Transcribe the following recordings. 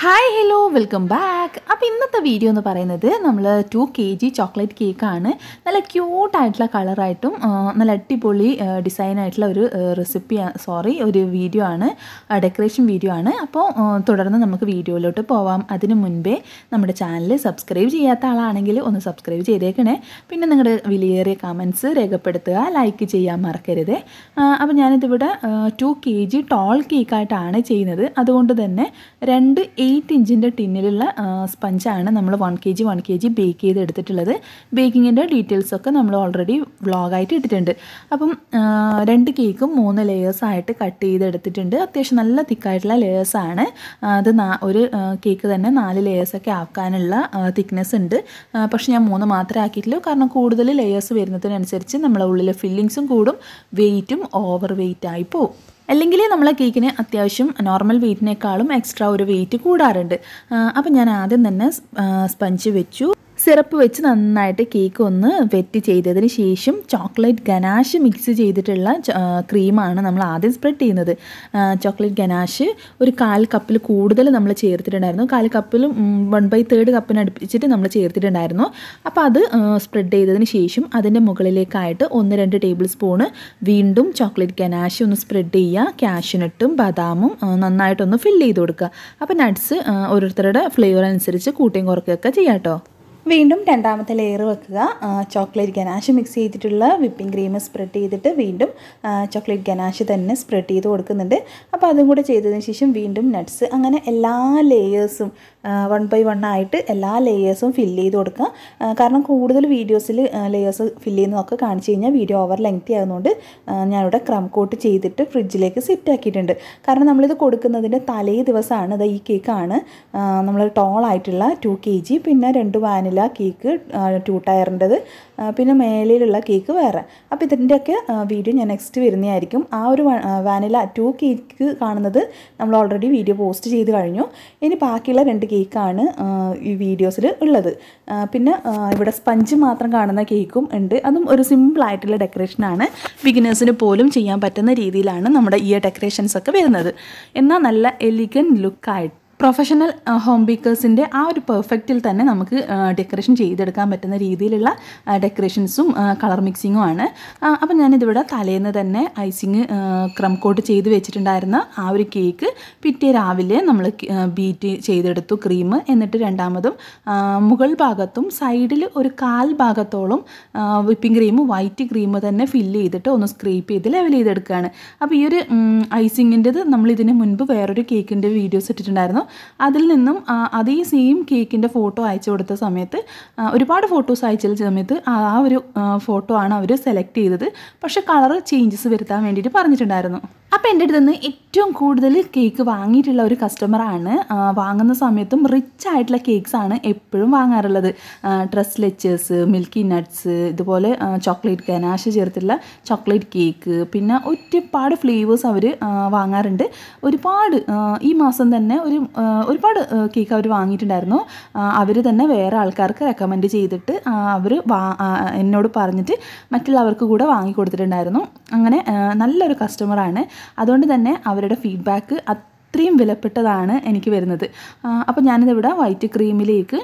Hi hello welcome back. അപ്പോൾ ഇന്നത്തെ video എന്ന് പറയുന്നത് നമ്മൾ 2 kg ചോക്ലേറ്റ് കേക്കാണ്. നല്ല ക്യൂട്ടായിട്ടുള്ള കളറായിട്ടും നല്ല അടിപൊളി ഡിസൈനായിട്ടുള്ള ഒരു ഒരു വീഡിയോ ആണ്, ഡെക്കറേഷൻ വീഡിയോ ആണ്. അപ്പോൾ തുടർന്ന് നമുക്ക് വീഡിയോയിലോട്ട് പോവാം. അതിന് മുൻപേ നമ്മുടെ ചാനൽ സബ്സ്ക്രൈബ് ചെയ്യാത്ത ആളാണെങ്കിൽ ഒന്ന് സബ്സ്ക്രൈബ് ചെയ്തേക്കണേ. പിന്നെ നിങ്ങളുടെ വിലയേറിയ കമൻറ്റ്സ് രേഖപ്പെടുത്തുക, ലൈക്ക് ചെയ്യാൻ മറക്കരുത്. അപ്പോൾ ഞാനിതിവിടെ 2 kg ടോൾ കേക്കായിട്ടാണ് ചെയ്യുന്നത്. അതുകൊണ്ട് തന്നെ 8 ഇഞ്ചിൻ്റെ ടിന്നിലുള്ള സ്പഞ്ചാണ് നമ്മൾ 1 kg ബേക്ക് ചെയ്തെടുത്തിട്ടുള്ളത്. ബേക്കിങ്ങിൻ്റെ ഡീറ്റെയിൽസൊക്കെ നമ്മൾ ഓൾറെഡി വ്ളോഗായിട്ട് ഇട്ടിട്ടുണ്ട്. അപ്പം 2 കേക്കും 3 ലെയേഴ്സായിട്ട് കട്ട് ചെയ്തെടുത്തിട്ടുണ്ട്. അത്യാവശ്യം നല്ല തിക്കായിട്ടുള്ള ലെയേഴ്സാണ് അത്. ഒരു കേക്ക് തന്നെ 4 ലെയേഴ്സൊക്കെ ആക്കാനുള്ള തിക്നെസ് ഉണ്ട്. പക്ഷേ ഞാൻ 3 മാത്രമേ ആക്കിയിട്ടുള്ളൂ. കാരണം കൂടുതൽ ലെയേഴ്സ് വരുന്നതിനനുസരിച്ച് നമ്മളെ ഉള്ളിലെ ഫില്ലിങ്സും കൂടും, വെയ്റ്റും ഓവർ വെയ്റ്റായി പോവും. അല്ലെങ്കിൽ നമ്മളെ കേക്കിന് അത്യാവശ്യം നോർമൽ വെയ്റ്റിനേക്കാളും എക്സ്ട്രാ ഒരു വെയ്റ്റ് കൂടാറുണ്ട്. അപ്പം ഞാൻ ആദ്യം തന്നെ സ്പഞ്ച് വെച്ചു, സിറപ്പ് വെച്ച് നന്നായിട്ട് കേക്ക് ഒന്ന് വെറ്റ് ചെയ്തതിന് ശേഷം ചോക്ലേറ്റ് ഗനാഷ് മിക്സ് ചെയ്തിട്ടുള്ള ക്രീമാണ് നമ്മൾ ആദ്യം സ്പ്രെഡ് ചെയ്യുന്നത്. ചോക്ലേറ്റ് ഗനാഷ് ഒരു 1/4 കപ്പിൽ കൂടുതൽ നമ്മൾ ചേർത്തിട്ടുണ്ടായിരുന്നു. 1/4 കപ്പിലും 1/3 കപ്പിനടുപ്പിച്ചിട്ട് നമ്മൾ ചേർത്തിട്ടുണ്ടായിരുന്നു. അപ്പോൾ അത് സ്പ്രെഡ് ചെയ്തതിന് ശേഷം അതിൻ്റെ മുകളിലേക്കായിട്ട് 1-2 ടേബിൾ സ്പൂണ് വീണ്ടും ചോക്ലേറ്റ് ഗനാഷ് ഒന്ന് സ്പ്രെഡ് ചെയ്യുക. കാഷ്യൂനട്ടും ബദാമും നന്നായിട്ടൊന്ന് ഫില്ല് ചെയ്ത് കൊടുക്കുക. അപ്പോൾ നട്ട്സ് ഓരോരുത്തരുടെ ഫ്ലേവർ അനുസരിച്ച് കൂട്ടിയും കുറയ്ക്കുകയൊക്കെ ചെയ്യാം കേട്ടോ. വീണ്ടും 2ാമത്തെ ലെയർ വെക്കുക. ചോക്ലേറ്റ് ഗനാഷ് മിക്സ് ചെയ്തിട്ടുള്ള വിപ്പിംഗ് ക്രീം സ്പ്രെഡ് ചെയ്തിട്ട് വീണ്ടും ചോക്ലേറ്റ് ഗനാഷ് തന്നെ സ്പ്രെഡ് ചെയ്ത് കൊടുക്കുന്നുണ്ട്. അപ്പോൾ അതും കൂടെ ചെയ്തതിന് ശേഷം വീണ്ടും നട്ട്സ്, അങ്ങനെ എല്ലാ ലെയേഴ്സും 1 by 1 ആയിട്ട് എല്ലാ ലെയേഴ്സും ഫില്ല് ചെയ്ത് കൊടുക്കുക. കാരണം കൂടുതൽ വീഡിയോസിൽ ലെയേഴ്സ് ഫില്ല് ചെയ്യുന്നതൊക്കെ കാണിച്ചു കഴിഞ്ഞാൽ വീഡിയോ ഓവർ ലെങ്ത്തി ആകുന്നതുകൊണ്ട് ഞാനിവിടെ ക്രം കോട്ട് ചെയ്തിട്ട് ഫ്രിഡ്ജിലേക്ക് സെറ്റ് ആക്കിയിട്ടുണ്ട്. കാരണം നമ്മളിത് കൊടുക്കുന്നതിൻ്റെ തലേ ദിവസമാണ്. ഇത് ഈ കേക്കാണ് നമ്മൾ ടോളായിട്ടുള്ള 2 kg, പിന്നെ 2 വാനില കേക്ക് 2 ടയറിൻ്റെത്, പിന്നെ മേലയിലുള്ള കേക്ക് വേറെ. അപ്പോൾ ഇതിൻ്റെയൊക്കെ വീഡിയോ ഞാൻ നെക്സ്റ്റ് വരുന്നതായിരിക്കും. ആ ഒരു വാനില 2 കേക്ക് കാണുന്നത് നമ്മൾ ഓൾറെഡി വീഡിയോ പോസ്റ്റ് ചെയ്ത് കഴിഞ്ഞു. ഇനി ബാക്കിയുള്ള 2 കേക്കാണ് ഈ വീഡിയോസിൽ ഉള്ളത്. പിന്നെ ഇവിടെ സ്പഞ്ച് മാത്രം കാണുന്ന കേക്കും ഉണ്ട്. അതും ഒരു സിമ്പിളായിട്ടുള്ള ഡെക്കറേഷനാണ്. ബിഗിനേഴ്സിന് പോലും ചെയ്യാൻ പറ്റുന്ന രീതിയിലാണ് നമ്മുടെ ഈ ഡെക്കറേഷൻസൊക്കെ വരുന്നത്. എന്നാൽ നല്ല എലിഗൻറ്റ് ലുക്കായിട്ട് പ്രൊഫഷണൽ ഹോം ബേക്കേഴ്സിൻ്റെ ആ ഒരു പെർഫെക്റ്റിൽ തന്നെ നമുക്ക് ഡെക്കറേഷൻ ചെയ്തെടുക്കാൻ പറ്റുന്ന രീതിയിലുള്ള ഡെക്കറേഷൻസും കളർ മിക്സിങ്ങും ആണ്. അപ്പം ഞാനിതിവിടെ തലേന്ന് തന്നെ ഐസിങ് ക്രം കോട്ട് ചെയ്ത് വെച്ചിട്ടുണ്ടായിരുന്ന ആ ഒരു കേക്ക് പിറ്റേ രാവിലെ നമ്മൾ ബീറ്റ് ചെയ്തെടുത്തു ക്രീം. എന്നിട്ട് 2ാമതും മുകൾ ഭാഗത്തും സൈഡിൽ ഒരു 1/4 ഭാഗത്തോളം വിപ്പിംഗ് ക്രീം വൈറ്റ് ക്രീം തന്നെ ഫില്ല് ചെയ്തിട്ട് ഒന്ന് സ്ക്രീപ്പ് ചെയ്ത് ലെവൽ ചെയ്തെടുക്കുകയാണ്. അപ്പോൾ ഈ ഒരു ഐസിങ്ങിൻ്റെത് നമ്മൾ ഇതിന് മുൻപ് വേറൊരു കേക്കിൻ്റെ വീഡിയോസ് ഇട്ടിട്ടുണ്ടായിരുന്നു. അതിൽ നിന്നും അതേ സെയിം കേക്കിൻ്റെ ഫോട്ടോ അയച്ചു കൊടുത്ത സമയത്ത് ഒരുപാട് ഫോട്ടോസ് അയച്ച സമയത്ത് ആ ഒരു ഫോട്ടോ ആണ് അവർ സെലക്ട് ചെയ്തത്. പക്ഷേ കളർ ചേഞ്ചസ് വരുത്താൻ വേണ്ടിയിട്ട് പറഞ്ഞിട്ടുണ്ടായിരുന്നു. അപ്പോൾ എൻ്റെ അടുത്ത് നിന്ന് ഏറ്റവും കൂടുതൽ കേക്ക് വാങ്ങിയിട്ടുള്ള ഒരു കസ്റ്റമറാണ്. വാങ്ങുന്ന സമയത്തും റിച്ച് ആയിട്ടുള്ള കേക്ക്സാണ് എപ്പോഴും വാങ്ങാറുള്ളത്. ഡ്രസ് ലെച്ചേഴ്സ്, മിൽക്കി നട്ട്സ്, ഇതുപോലെ ചോക്ലേറ്റ് ഗനാഷ് ചേർത്തിട്ടുള്ള ചോക്ലേറ്റ് കേക്ക്, പിന്നെ ഒരുപാട് ഫ്ലേവേഴ്സ് അവർ വാങ്ങാറുണ്ട്. ഒരുപാട് ഈ മാസം തന്നെ ഒരുപാട് കേക്ക് അവർ വാങ്ങിയിട്ടുണ്ടായിരുന്നു. അവർ തന്നെ വേറെ ആൾക്കാർക്ക് റെക്കമെൻഡ് ചെയ്തിട്ട് അവർ എന്നോട് പറഞ്ഞിട്ട് മറ്റുള്ളവർക്ക് കൂടെ വാങ്ങിക്കൊടുത്തിട്ടുണ്ടായിരുന്നു. അങ്ങനെ നല്ലൊരു കസ്റ്റമറാണ്. അതുകൊണ്ട് തന്നെ അവരുടെ ഫീഡ്ബാക്ക് അത്രയും വിലപ്പെട്ടതാണ് എനിക്ക് വരുന്നത്. അപ്പോൾ ഞാനിതിവിടെ വൈറ്റ് ക്രീമിലേക്ക്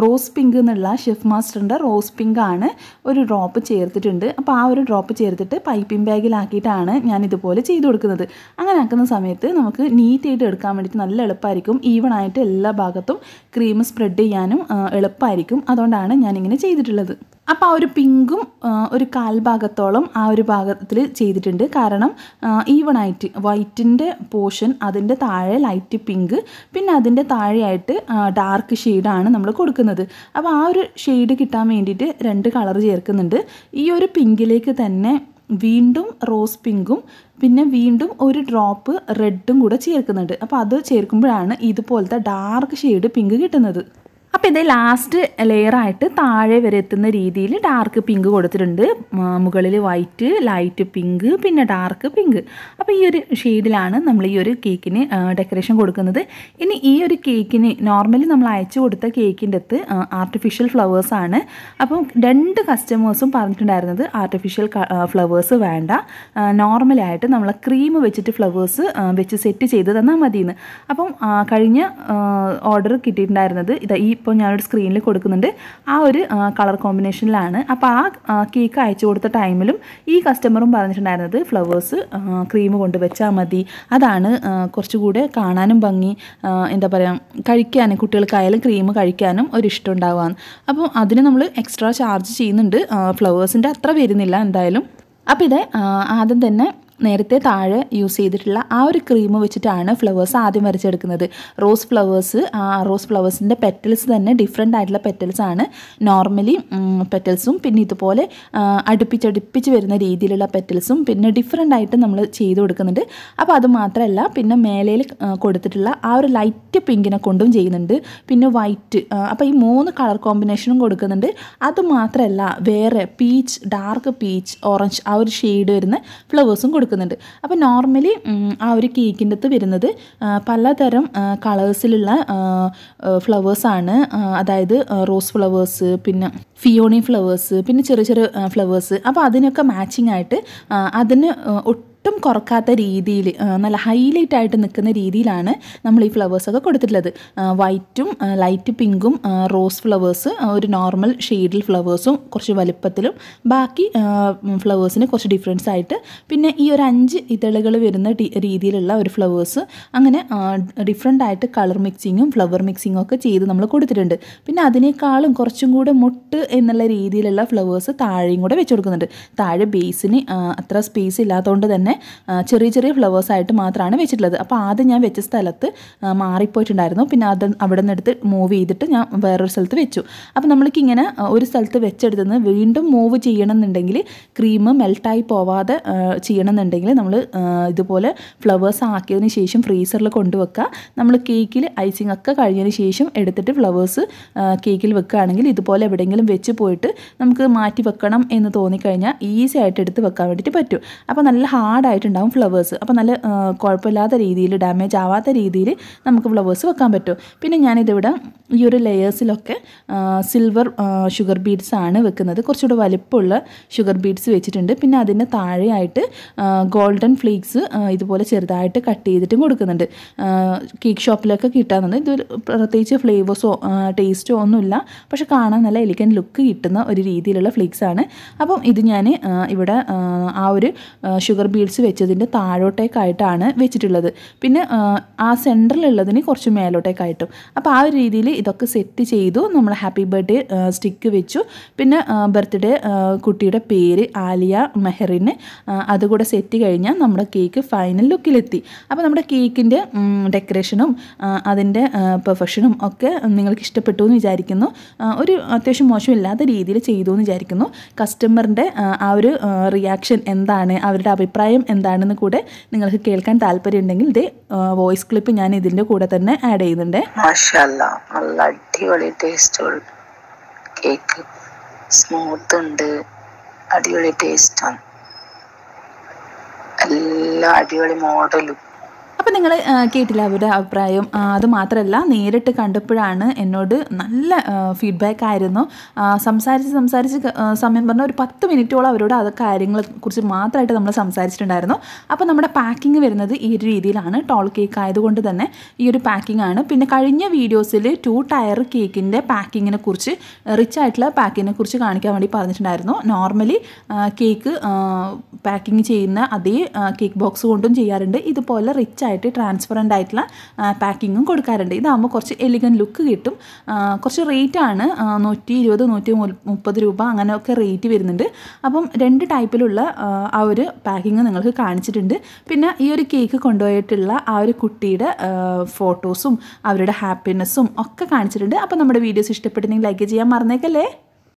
റോസ് പിങ്ക് എന്നുള്ള ഷെഫ് മാസ്റ്ററിൻ്റെ റോസ് പിങ്കാണ് ഒരു ഡ്രോപ്പ് ചേർത്തിട്ടുണ്ട്. അപ്പോൾ ആ ഒരു ഡ്രോപ്പ് ചേർത്തിട്ട് പൈപ്പിംഗ് ബാഗിലാക്കിയിട്ടാണ് ഞാനിതുപോലെ ചെയ്ത് കൊടുക്കുന്നത്. അങ്ങനെ ആക്കുന്ന സമയത്ത് നമുക്ക് നീറ്റായിട്ട് എടുക്കാൻ വേണ്ടിയിട്ട് നല്ല എളുപ്പമായിരിക്കും. ഈവണായിട്ട് എല്ലാ ഭാഗത്തും ക്രീം സ്പ്രെഡ് ചെയ്യാനും എളുപ്പമായിരിക്കും. അതുകൊണ്ടാണ് ഞാനിങ്ങനെ ചെയ്തിട്ടുള്ളത്. അപ്പോൾ ആ ഒരു പിങ്കും ഒരു 1/4 ഭാഗത്തോളം ആ ഒരു ഭാഗത്തിൽ ചെയ്തിട്ടുണ്ട്. കാരണം ഈവണായിട്ട് വൈറ്റിൻ്റെ പോർഷൻ, അതിൻ്റെ താഴെ ലൈറ്റ് പിങ്ക്, പിന്നെ അതിൻ്റെ താഴെയായിട്ട് ഡാർക്ക് ഷെയ്ഡാണ് നമ്മൾ കൊടുക്കുന്നത്. അപ്പോൾ ആ ഒരു ഷെയ്ഡ് കിട്ടാൻ വേണ്ടിയിട്ട് 2 കളർ ചേർക്കുന്നുണ്ട്. ഈ ഒരു പിങ്കിലേക്ക് തന്നെ വീണ്ടും റോസ് പിങ്കും പിന്നെ വീണ്ടും ഒരു ഡ്രോപ്പ് റെഡും കൂടെ ചേർക്കുന്നുണ്ട്. അപ്പോൾ അത് ചേർക്കുമ്പോഴാണ് ഇതുപോലത്തെ ഡാർക്ക് ഷെയ്ഡ് പിങ്ക് കിട്ടുന്നത്. അപ്പോൾ ഇതേ ലാസ്റ്റ് ലെയർ ആയിട്ട് താഴെ വരെ എത്തുന്ന രീതിയിൽ ഡാർക്ക് പിങ്ക് കൊടുത്തിട്ടുണ്ട്. മുകളിൽ വൈറ്റ്, ലൈറ്റ് പിങ്ക്, പിന്നെ ഡാർക്ക് പിങ്ക്. അപ്പോൾ ഈ ഒരു ഷെയ്ഡിലാണ് നമ്മൾ ഈ ഒരു കേക്കിന് ഡെക്കറേഷൻ കൊടുക്കുന്നത്. ഇനി ഈ ഒരു കേക്കിന് നോർമലി നമ്മൾ അയച്ചു കൊടുത്ത കേക്കിൻ്റെ അകത്ത് ആർട്ടിഫിഷ്യൽ ഫ്ലവേഴ്സാണ്. അപ്പം രണ്ട് കസ്റ്റമേഴ്സും പറഞ്ഞിട്ടുണ്ടായിരുന്നത് ആർട്ടിഫിഷ്യൽ ഫ്ലവേഴ്സ് വേണ്ട, നോർമലായിട്ട് നമ്മൾ ക്രീം വെച്ചിട്ട് ഫ്ലവേഴ്സ് വെച്ച് സെറ്റ് ചെയ്ത് തന്നാൽ മതിയെന്ന്. അപ്പം കഴിഞ്ഞ ഓർഡർ കിട്ടിയിട്ടുണ്ടായിരുന്നത് ഇതാ ഈ ഇപ്പോൾ ഞാനൊരു സ്ക്രീനിൽ കൊടുക്കുന്നുണ്ട്, ആ ഒരു കളർ കോമ്പിനേഷനിലാണ്. അപ്പോൾ ആ കേക്ക് അയച്ചു കൊടുത്ത ടൈമിലും ഈ കസ്റ്റമറും പറഞ്ഞിട്ടുണ്ടായിരുന്നത് ഫ്ലവേഴ്സ് ക്രീം കൊണ്ട് വെച്ചാൽ മതി, അതാണ് കുറച്ചുകൂടെ കാണാനും ഭംഗി, എന്താ പറയുക, കഴിക്കാനും കുട്ടികൾക്കായാലും ക്രീം കഴിക്കാനും ഒരിഷ്ടം ഉണ്ടാവാൻ. അപ്പോൾ അതിന് നമ്മൾ എക്സ്ട്രാ ചാർജ് ചെയ്യുന്നുണ്ട്, ഫ്ലവേഴ്സിൻ്റെ അത്ര വരുന്നില്ല എന്തായാലും. അപ്പോൾ ഇത് ആദ്യം തന്നെ നേരത്തെ താഴെ യൂസ് ചെയ്തിട്ടുള്ള ആ ഒരു ക്രീം വെച്ചിട്ടാണ് ഫ്ലവേഴ്സ് ആദ്യം വരച്ചെടുക്കുന്നത്. റോസ് ഫ്ലവേഴ്സിൻ്റെ പെറ്റൽസ് തന്നെ ഡിഫറെൻ്റ് ആയിട്ടുള്ള പെറ്റൽസാണ്. നോർമലി പെറ്റൽസും പിന്നെ ഇതുപോലെ അടുപ്പിച്ച് വരുന്ന രീതിയിലുള്ള പെറ്റൽസും പിന്നെ ഡിഫറെൻ്റ് ആയിട്ട് നമ്മൾ ചെയ്ത് കൊടുക്കുന്നുണ്ട്. അപ്പോൾ അത് മാത്രമല്ല, പിന്നെ മേലയിൽ കൊടുത്തിട്ടുള്ള ആ ഒരു ലൈറ്റ് പിങ്കിനെ കൊണ്ടും ചെയ്യുന്നുണ്ട്, പിന്നെ വൈറ്റ്. അപ്പോൾ ഈ മൂന്ന് കളർ കോമ്പിനേഷനും കൊടുക്കുന്നുണ്ട്. അത് മാത്രമല്ല, വേറെ പീച്ച്, ഡാർക്ക് പീച്ച്, ഓറഞ്ച് ആ ഒരു ഷെയ്ഡ് വരുന്ന ഫ്ലവേഴ്സും കൊടുക്കും. അപ്പോൾ നോർമലി ആ ഒരു കേക്കിൻ്റെ അകത്ത് വരുന്നത് പലതരം കളേഴ്സിലുള്ള ഫ്ലവേഴ്സാണ്. അതായത് റോസ് ഫ്ലവേഴ്സ്, പിന്നെ ഫിയോണി ഫ്ലവേഴ്സ്, പിന്നെ ചെറിയ ഫ്ലവേഴ്സ്. അപ്പോൾ അതിനൊക്കെ മാച്ചിങ് ആയിട്ട് അതിന് ഒട്ടും കുറക്കാത്ത രീതിയിൽ നല്ല ഹൈലൈറ്റ് ആയിട്ട് നിൽക്കുന്ന രീതിയിലാണ് നമ്മൾ ഈ ഫ്ലവേഴ്സൊക്കെ കൊടുത്തിട്ടുള്ളത്. വൈറ്റും ലൈറ്റ് പിങ്കും റോസ് ഫ്ലവേഴ്സ്, ഒരു നോർമൽ ഷെയ്ഡിൽ ഫ്ലവേഴ്സും കുറച്ച് വലുപ്പത്തിലും ബാക്കി ഫ്ലവേഴ്സിന് കുറച്ച് ഡിഫറൻസ് ആയിട്ട്, പിന്നെ ഈ ഒരു 5 ഇതളുകൾ വരുന്ന രീതിയിലുള്ള ഒരു ഫ്ലവേഴ്സ്, അങ്ങനെ ഡിഫറെൻ്റ് ആയിട്ട് കളർ മിക്സിങ്ങും ഫ്ലവർ മിക്സിങ്ങും ഒക്കെ ചെയ്ത് നമ്മൾ കൊടുത്തിട്ടുണ്ട്. പിന്നെ അതിനേക്കാളും കുറച്ചും കൂടെ മൊട്ട് എന്നുള്ള രീതിയിലുള്ള ഫ്ലവേഴ്സ് താഴെയും കൂടെ വെച്ച് കൊടുക്കുന്നുണ്ട്. താഴെ ബേസിന് അത്ര സ്പേസ് ഇല്ലാത്തതുകൊണ്ട് തന്നെ ചെറിയ ഫ്ലവേഴ്സായിട്ട് മാത്രമാണ് വെച്ചിട്ടുള്ളത്. അപ്പോൾ ആദ്യം ഞാൻ വെച്ച സ്ഥലത്ത് മാറിപ്പോയിട്ടുണ്ടായിരുന്നു, പിന്നെ അത് അവിടെ നിന്നെടുത്ത് മൂവ് ചെയ്തിട്ട് ഞാൻ വേറൊരു സ്ഥലത്ത് വെച്ചു. അപ്പോൾ നമ്മൾക്ക് ഇങ്ങനെ ഒരു സ്ഥലത്ത് വെച്ചെടുത്തുനിന്ന് വീണ്ടും മൂവ് ചെയ്യണമെന്നുണ്ടെങ്കിൽ, ക്രീം മെൽട്ടായി പോവാതെ ചെയ്യണമെന്നുണ്ടെങ്കിൽ നമ്മൾ ഇതുപോലെ ഫ്ലവേഴ്സ് ആക്കിയതിന് ശേഷം ഫ്രീസറിൽ കൊണ്ടുവെക്കുക. നമ്മൾ കേക്കിൽ ഐസിങ് ഒക്കെ കഴിഞ്ഞതിന് ശേഷം എടുത്തിട്ട് ഫ്ലവേഴ്സ് കേക്കിൽ വെക്കുകയാണെങ്കിൽ ഇതുപോലെ എവിടെയെങ്കിലും വെച്ച് പോയിട്ട് നമുക്ക് മാറ്റി വെക്കണം എന്ന് തോന്നിക്കഴിഞ്ഞാൽ ഈസി ആയിട്ട് എടുത്ത് വെക്കാൻ വേണ്ടിയിട്ട് പറ്റും. അപ്പോൾ നല്ല ായിട്ടുണ്ടാവും ഫ്ലവേഴ്സ്. അപ്പോൾ നല്ല കുഴപ്പമില്ലാത്ത രീതിയിൽ, ഡാമേജ് ആവാത്ത രീതിയിൽ നമുക്ക് ഫ്ലവേഴ്സ് വെക്കാൻ പറ്റും. പിന്നെ ഞാനിതിവിടെ ഈ ഒരു ലെയേഴ്സിലൊക്കെ സിൽവർ ഷുഗർ ബീഡ്സ് ആണ് വെക്കുന്നത്. കുറച്ചുകൂടെ വലിപ്പമുള്ള ഷുഗർ ബീഡ്സ് വെച്ചിട്ടുണ്ട്. പിന്നെ അതിന് താഴെയായിട്ട് ഗോൾഡൻ ഫ്ലേക്സ് ഇതുപോലെ ചെറുതായിട്ട് കട്ട് ചെയ്തിട്ടും കൊടുക്കുന്നുണ്ട്. കേക്ക് ഷോപ്പിലൊക്കെ കിട്ടാറുണ്ട്. ഇതൊരു പ്രത്യേകിച്ച് ഫ്ലേവേഴ്സോ ടേസ്റ്റോ ഒന്നുമില്ല, പക്ഷെ കാണാൻ നല്ല എലിഗൻ്റ് ലുക്ക് കിട്ടുന്ന ഒരു രീതിയിലുള്ള ഫ്ലേക്സ് ആണ്. അപ്പം ഇത് ഞാൻ ഇവിടെ ആ ഒരു ഷുഗർ ബീഡ്സ് വെച്ചതിൻ്റെ താഴോട്ടേക്കായിട്ടാണ് വെച്ചിട്ടുള്ളത്. പിന്നെ ആ സെൻറ്ററിലുള്ളതിന് കുറച്ച് മേലോട്ടേക്കായിട്ടും. അപ്പോൾ ആ ഒരു രീതിയിൽ ഇതൊക്കെ സെറ്റ് ചെയ്തു. നമ്മൾ ഹാപ്പി ബർത്ത്ഡേ സ്റ്റിക്ക് വെച്ചു. പിന്നെ ബർത്ത്ഡേ കുട്ടിയുടെ പേര് ആലിയ മെഹറിന് അതുകൂടെ സെറ്റ് കഴിഞ്ഞാൽ നമ്മുടെ കേക്ക് ഫൈനൽ ലുക്കിലെത്തി. അപ്പോൾ നമ്മുടെ കേക്കിൻ്റെ ഡെക്കറേഷനും അതിൻ്റെ പെർഫെക്ഷനും ഒക്കെ നിങ്ങൾക്ക് ഇഷ്ടപ്പെട്ടു എന്ന് വിചാരിക്കുന്നു. ഒരു അത്യാവശ്യം മോശമില്ലാത്ത രീതിയിൽ ചെയ്തു എന്ന് വിചാരിക്കുന്നു. കസ്റ്റമറിൻ്റെ ആ ഒരു റിയാക്ഷൻ എന്താണ്, അവരുടെ അഭിപ്രായം എന്താണെന്ന് കൂടെ നിങ്ങൾക്ക് കേൾക്കാൻ താല്പര്യമുണ്ടെങ്കിൽ ഇതേ വോയിസ് ക്ലിപ്പ് ഞാൻ ഇതിൻ്റെ കൂടെ തന്നെ ആഡ് ചെയ്യുന്നുണ്ട്. മാഷാല്ലാ, നല്ല അടിപൊളി ടേസ്റ്റ് കേക്ക്, സ്മൂത്ത് ഉണ്ട്, അടിപൊളി ടേസ്റ്റാണ്, എല്ലാ അടിപൊളി മോഡലും. അപ്പോൾ നിങ്ങൾ കേട്ടില്ല അവരുടെ അഭിപ്രായം. അത് മാത്രമല്ല, നേരിട്ട് കണ്ടപ്പോഴാണ് എന്നോട് നല്ല ഫീഡ്ബാക്ക് ആയിരുന്നു. സംസാരിച്ച് സമയം പറഞ്ഞാൽ ഒരു 10 മിനിറ്റോളം അവരോട് അത് കാര്യങ്ങളെക്കുറിച്ച് മാത്രമായിട്ട് നമ്മൾ സംസാരിച്ചിട്ടുണ്ടായിരുന്നു. അപ്പോൾ നമ്മുടെ പാക്കിങ് വരുന്നത് ഈ ഒരു രീതിയിലാണ്. ടോൾ കേക്ക് ആയതുകൊണ്ട് തന്നെ ഈ ഒരു പാക്കിംഗ് ആണ്. പിന്നെ കഴിഞ്ഞ വീഡിയോസിൽ 2 ടയർ കേക്കിൻ്റെ പാക്കിങ്ങിനെ കുറിച്ച്, റിച്ച് ആയിട്ടുള്ള പാക്കിങ്ങിനെ കുറിച്ച് കാണിക്കാൻ വേണ്ടി പറഞ്ഞിട്ടുണ്ടായിരുന്നു. നോർമലി കേക്ക് പാക്കിങ് ചെയ്യുന്ന അതേ കേക്ക് ബോക്സ് കൊണ്ടും ചെയ്യാറുണ്ട്. ഇതുപോലെ റിച്ച് ആയിട്ട് ട്രാൻസ്പെറൻ്റ് ആയിട്ടുള്ള പാക്കിങ്ങും കൊടുക്കാറുണ്ട്. ഇതാകുമ്പോൾ കുറച്ച് എലിഗൻ്റ് ലുക്ക് കിട്ടും. കുറച്ച് റേറ്റാണ്, 120-130 രൂപ അങ്ങനെയൊക്കെ റേറ്റ് വരുന്നുണ്ട്. അപ്പം 2 ടൈപ്പിലുള്ള ആ ഒരു പാക്കിങ് നിങ്ങൾക്ക് കാണിച്ചിട്ടുണ്ട്. പിന്നെ ഈ ഒരു കേക്ക് കൊണ്ടുപോയിട്ടുള്ള ആ ഒരു കുട്ടിയുടെ ഫോട്ടോസും അവരുടെ ഹാപ്പിനെസ്സും ഒക്കെ കാണിച്ചിട്ടുണ്ട്. അപ്പോൾ നമ്മുടെ വീഡിയോസ് ഇഷ്ടപ്പെട്ടെങ്കിൽ ലൈക്ക് ചെയ്യാൻ മറന്നേക്കല്ലേ.